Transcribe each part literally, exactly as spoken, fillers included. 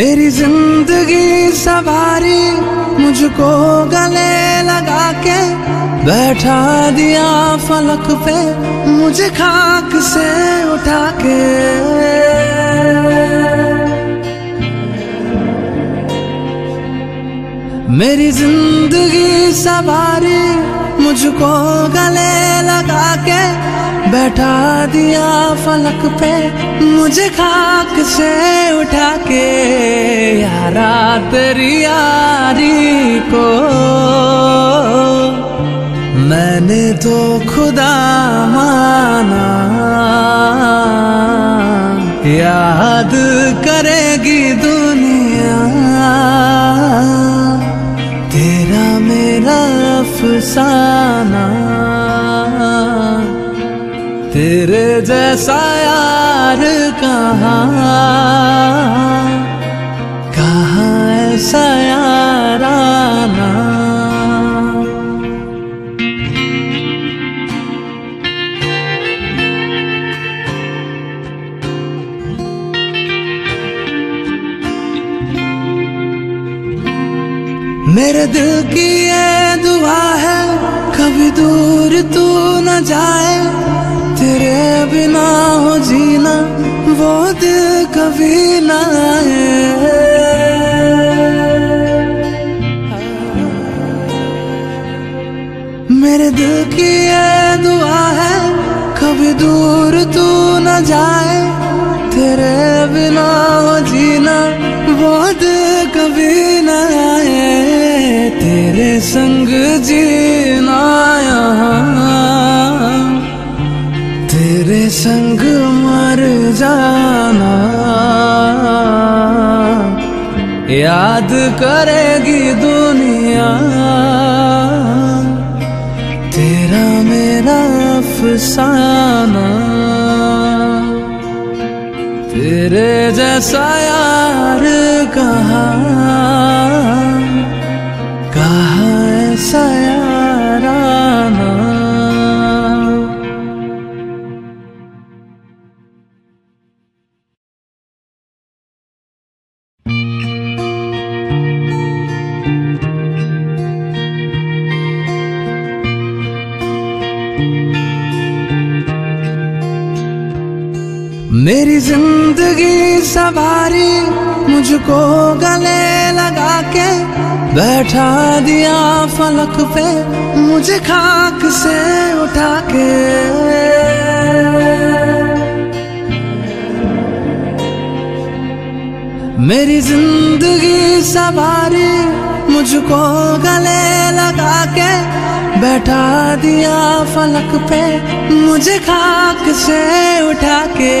मेरी जिंदगी सवारी मुझको गले लगा के बैठा दिया फलक पे, मुझे खाक से उठा के। मेरी जिंदगी सवारी मुझको गले लगा के बैठा दिया फलक पे, मुझे खाक से उठा के। यारा तेरी यारी को मैंने तो खुदा माना, याद करेगी दुनिया तेरा मेरा अफसाना। तेरे जैसा यार कहाँ, कहाँ ऐसा याराना। मेरे दिल की ये दुआ है कभी दूर तू न जाए, तेरे बिना हो जीना वो दिल कभी ना आए। मेरे दिल की ये दुआ है कभी दूर तू न जाए, तेरे बिना हो जीना वो दिल कभी ना आए। तेरे संग जीना यहाँ, तेरे संग मर जाना। याद करेगी दुनिया तेरा मेरा अफसाना। तेरे जैसा यार कहाँ, कहाँ ऐसा याराना। मेरी जिंदगी सवारी मुझको गले लगा के बैठा दिया फलक पे, मुझे खाक से उठा के। मेरी जिंदगी सवारी मुझको गले लगा के बैठा दिया फलक पे, मुझे खाक से उठा के।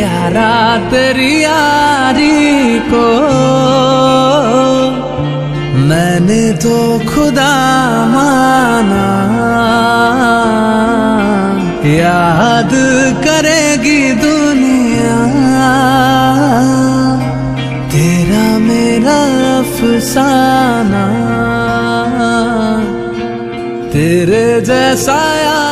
यारा तेरी यारी को मैंने तो खुदा माना, याद करेगी दुनिया तेरा मेरा अफसाना। तेरे जैसा